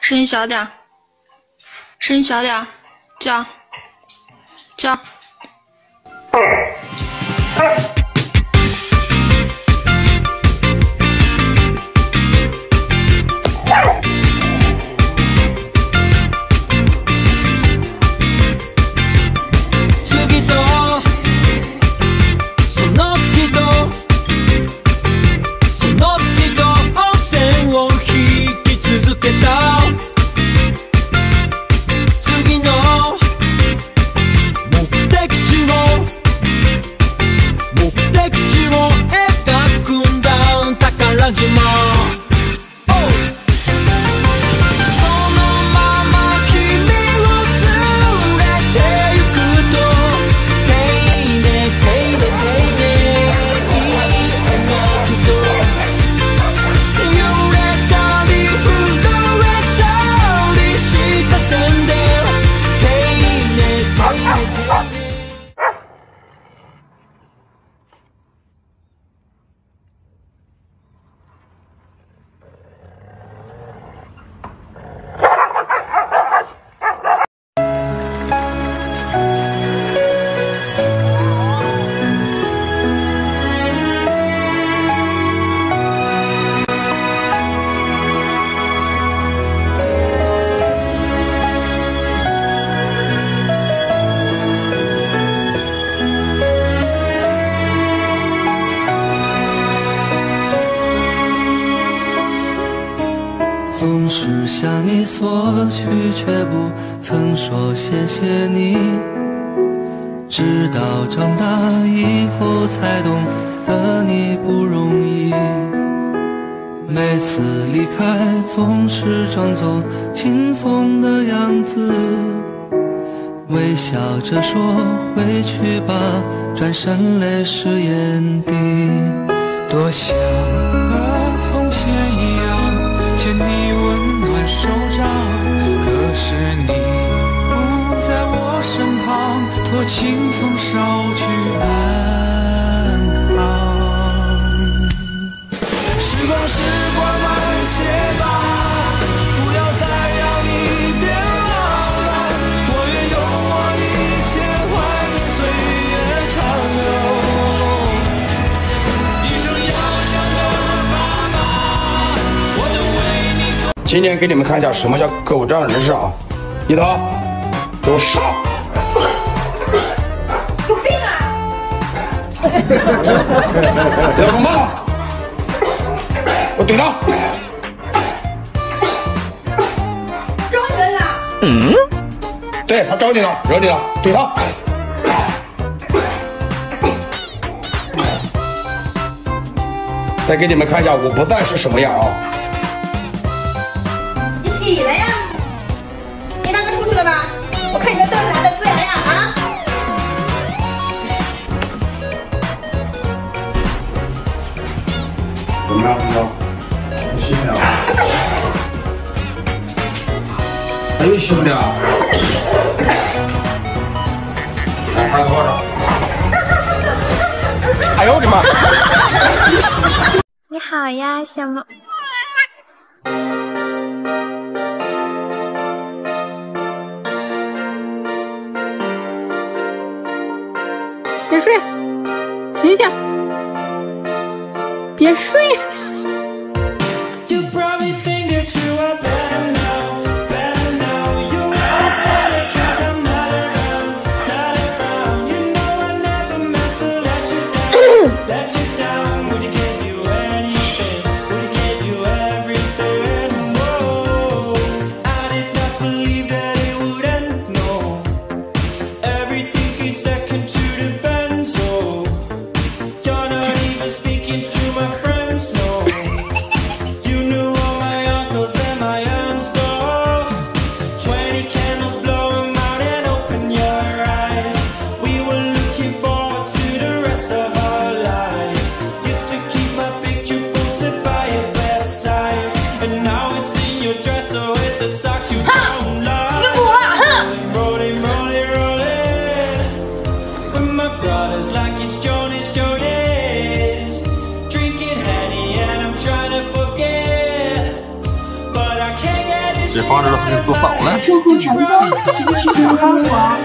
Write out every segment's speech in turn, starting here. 声音小点，声音小点，叫，叫。总是向你索取，却不曾说谢谢你。直到长大以后才懂得你不容易。每次离开总是装作轻松的样子，微笑着说回去吧，转身泪湿眼底。多想和从前一样牵你温暖手掌，可是你不在我身旁，托清风捎去安康。时光慢些吧，不要再让你变老了，我愿用我一切换你岁月长流。一生要像个爸妈，我的未来。今天给你们看一下什么叫狗仗人势啊！一头，给我上！有病啊！不要说骂我！我怼他！招人了？嗯，对他招你了，惹你了，怼他！再给你们看一下我不在是什么样啊！起来呀！你那个出去了吧？我看你在瞪着孩子呲牙呀！啊！怎么样，红哥？不信了？哎呦，信不了！来，拍个巴掌！哎呦我的妈！你好呀，小猫。别睡，停下！别睡。也帮着他给做好了。祝福成功，坚持做干活。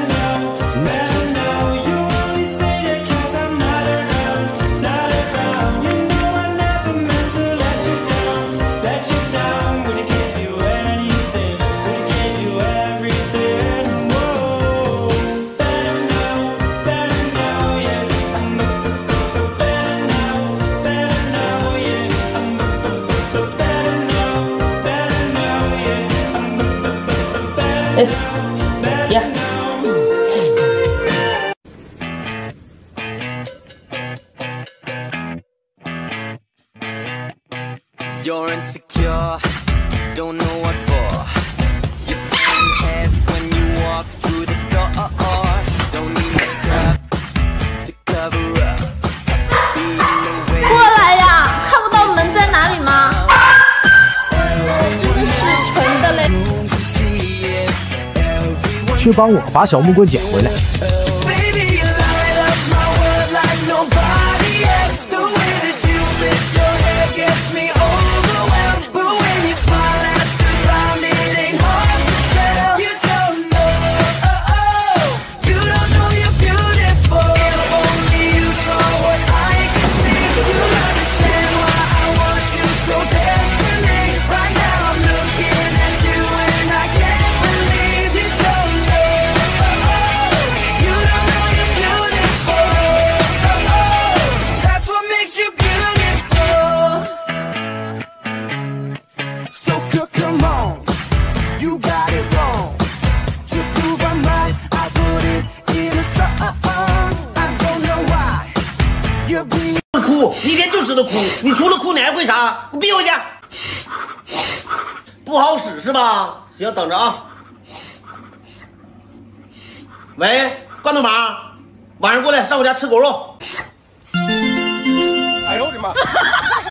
Yeah. You're insecure, don't know what for. You're turning heads when you walk through the door. Don't need makeup to cover up. 过来呀，看不到门在哪里吗？真的是纯的嘞。 去帮我把小木棍捡回来。你除了哭，你还会啥？给我闭回去！不好使是吧？行，等着啊。喂，罐头马，晚上过来上我家吃狗肉。哎呦我的妈！